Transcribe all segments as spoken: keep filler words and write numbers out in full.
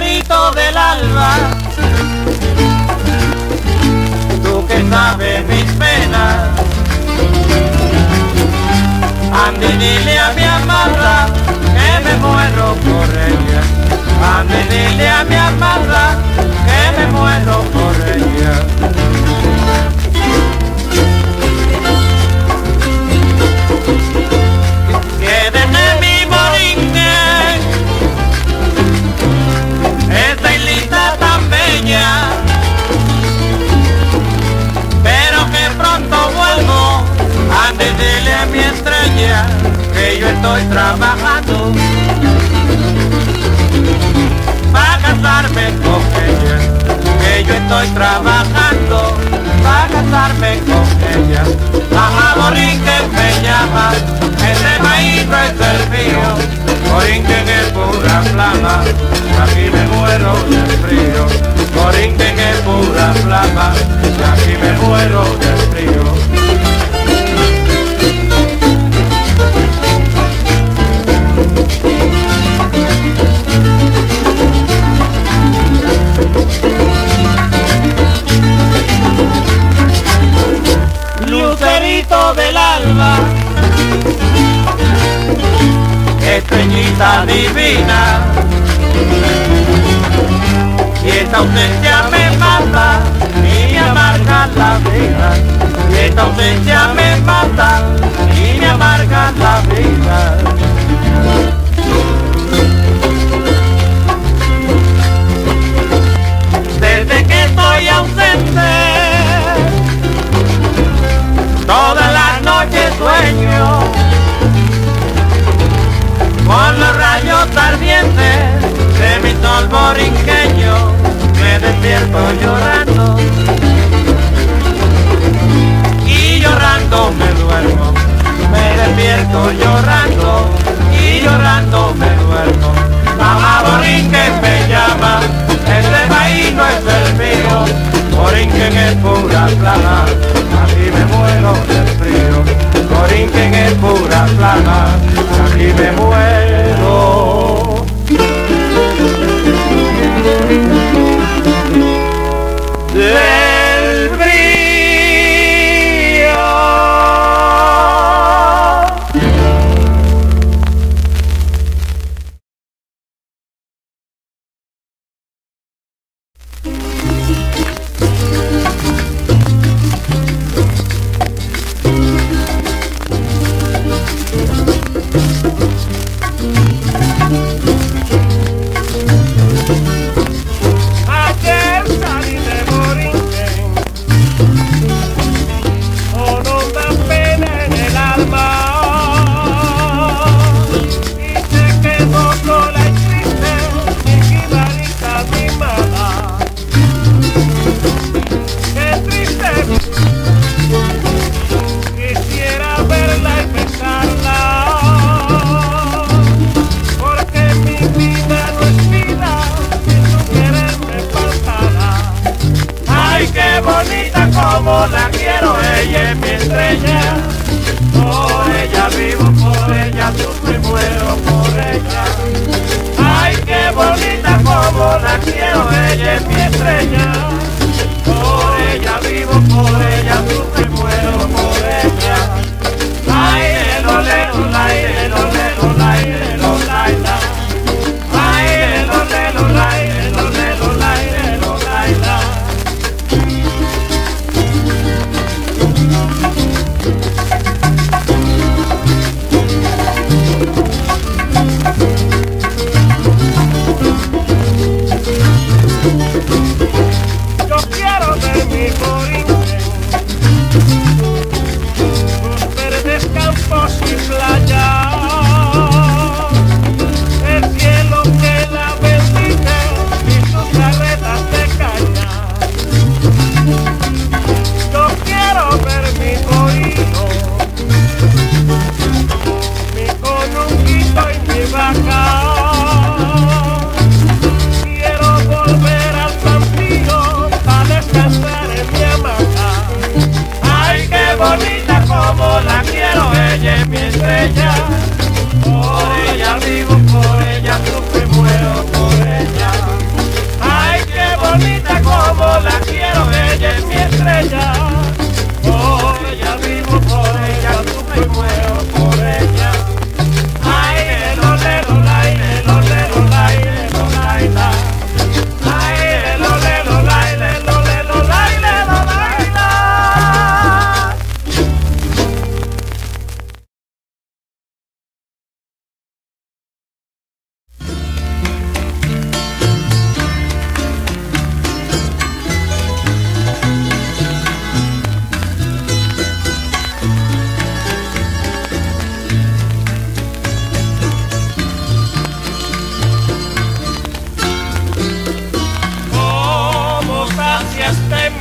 lucerito del alba, tú que sabes mis penas, ande dile a mi amada que me muero por ella, ande dile a mi amada que me muero por ella. Dile a mi estrella que yo estoy trabajando para casarme con ella, que yo estoy trabajando para casarme con ella. Ajá, borinquen me llama, ese maíz es el mío, borinquen es pura flama, aquí me muero del frío, borinquen es pura flama, aquí me muero del frío. Lucerito del alba, estrellita divina, y esta ausencia me mata y me amarga la vida, y esta ausencia me mata y me amarga la vida. Desde que estoy ausente, todas las noches sueño con los rayos ardientes de mi sol borinqueño, me despierto llorando y llorando me duermo, me despierto llorando y llorando me duermo. Mamá borinquen me llama, este país no es el mío, borinquen es pura flama, aquí me muero del frío, borinquen es pura flama, aquí me muero. Del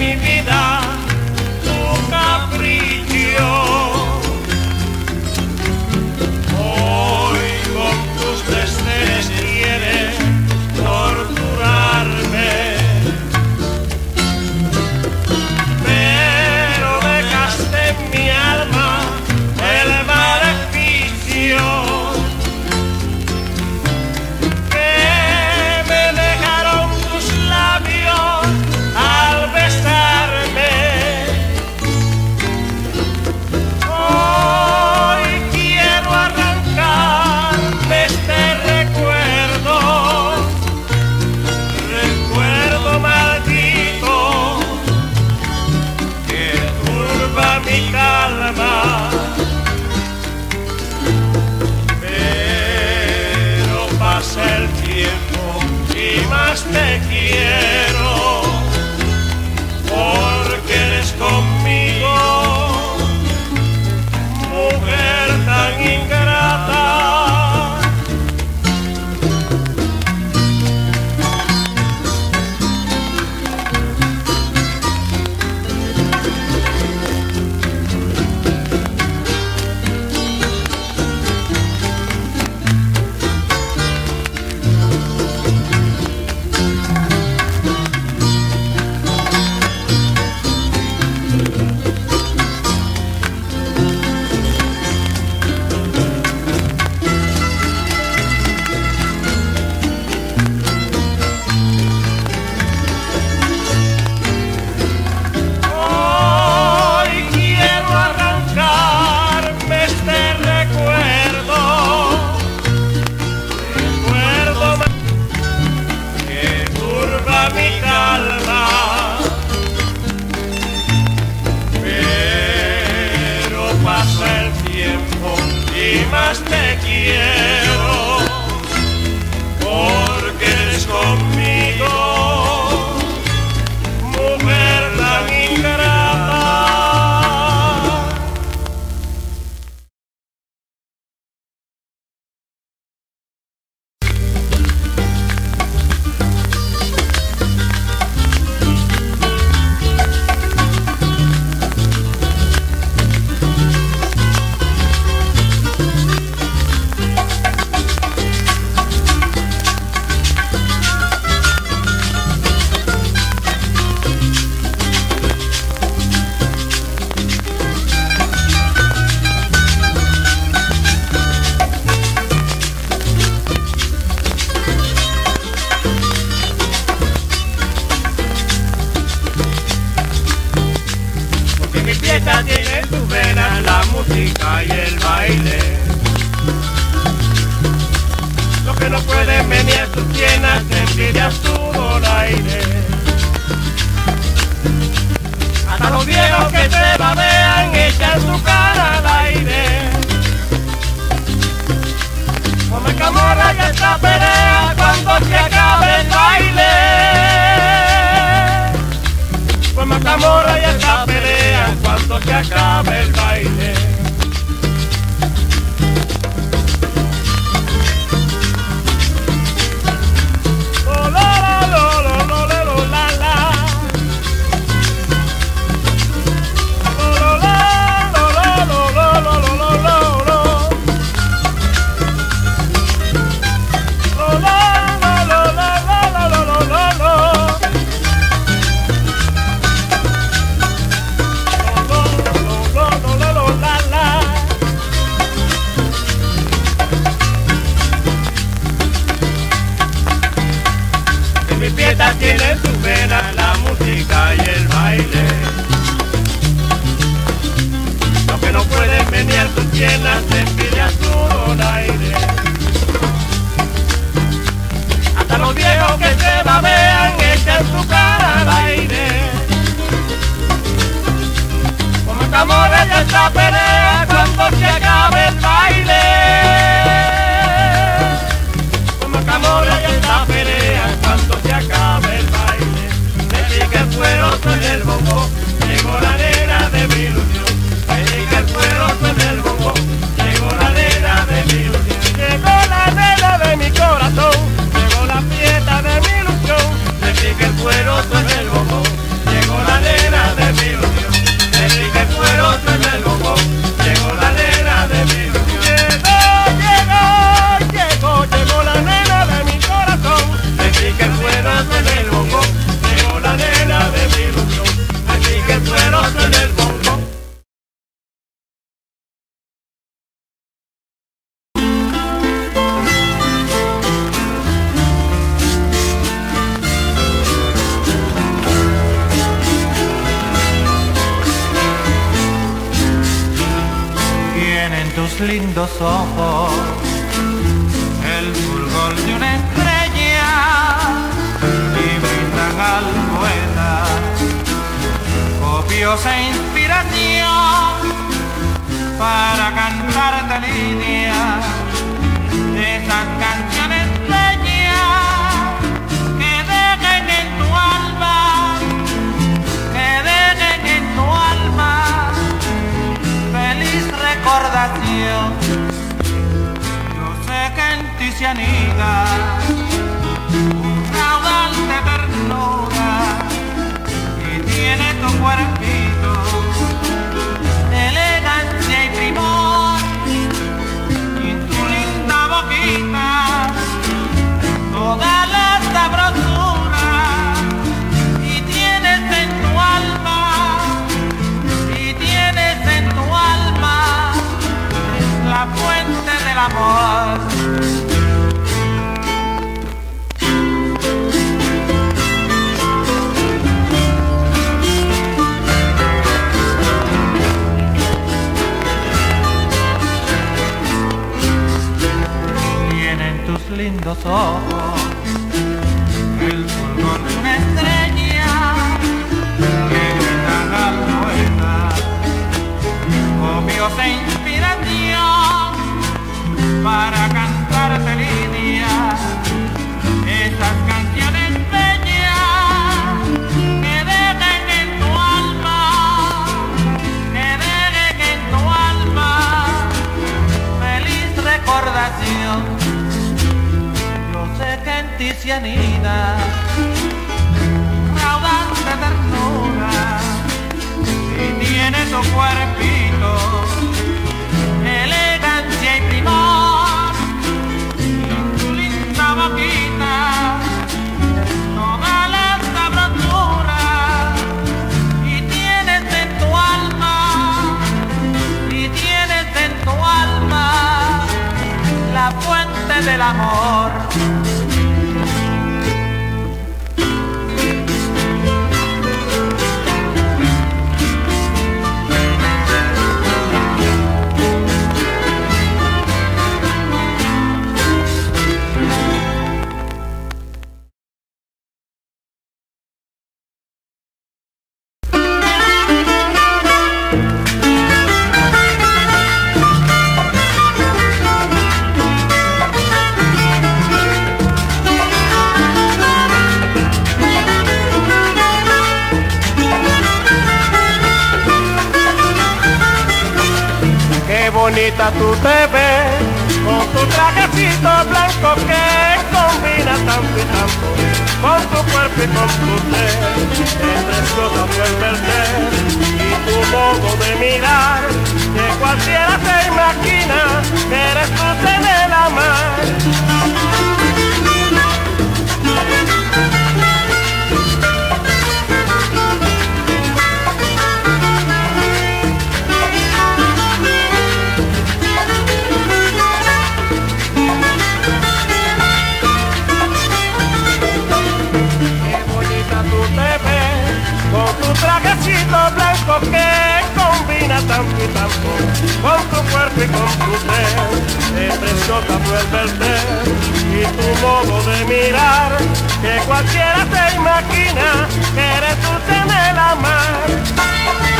mi vida tu capricho. Hoy con tus deseos quieres torturarme, pero dejaste en mi alma el maleficio que me dejaron tus labios al besarme. Hoy quiero arrancarme este recuerdo, recuerdo maldito que turba mi calma. El tiempo y más te quiero, porque eres conmigo mujer tan ingrata. Te quiero porque eres conmigo mujer tan ingrata. Tiene en tus venas la música y el baile. Lo que no pueden venir tus piernas, te envidias tú por aire. Hasta los viejos que te babean echan su cara al aire. Come camorra que esta pelea cuando se acabe el baile. Come camorra y esta pelea cuando se acabe el baile. Oh, la, la, la, la, la, la, la, la. Oh, la, la, la, la, la, la, la, la. Tiene en tus venas la música y el baile. Lo que no pueden venir tus piernas te envidias tú al aire. Hasta los viejos que te babean echan su cara al aire. Como esta morra ya está pelea cuando se acabe el baile. Como esta morra ya está pelea cuando se acabe el baile. Me di que el cuero en el bombo, llegó la nena de mi ilusión. Me di que el cuero en el bombo, llegó la nena de mi ilusión. Llegó la nena de mi corazón, llegó la fiesta de mi ilusión. Me di que el cuero en el bombo, llegó la nena. tus lindos ojos, el fulgor de una estrella, y brindan al poeta copiosa inspiración para cantarte líneas de esas canciones bellas que dejen en tu alma, que dejen en tu alma feliz recordación. Yo sé que en ti se anida un caudal de ternura y tiene tu cuerpito elegancia y primor, y en tu linda boquita toda la sabrosura, y tienes en tu alma, y tienes en tu alma la fuente del amor. Lindos ojos, el fulgor de una estrella que gritan al poeta copiosa inspiración para cantarte líneas, esas canciones bellas que dejen en tu alma, que dejen en tu alma feliz recordación. Que en ti se anida raudante ternura y tiene tu cuerpito elegancia y primor, y en tu linda boquita toda la sabrosura, y tienes en tu alma, y tienes en tu alma la fuente del amor. Tú te ves con tu trajecito blanco que combina tanto y tanto con tu cuerpo y con tu ser. Es preciosa tu enverder y tu modo de mirar, que cualquiera se imagina que eres luz en el amar. Trajecito blanco que combina tanto y tanto con tu cuerpo y con tu ser. Es preciosa tu enverder y tu modo de mirar, que cualquiera se imagina que eres tú en el amar.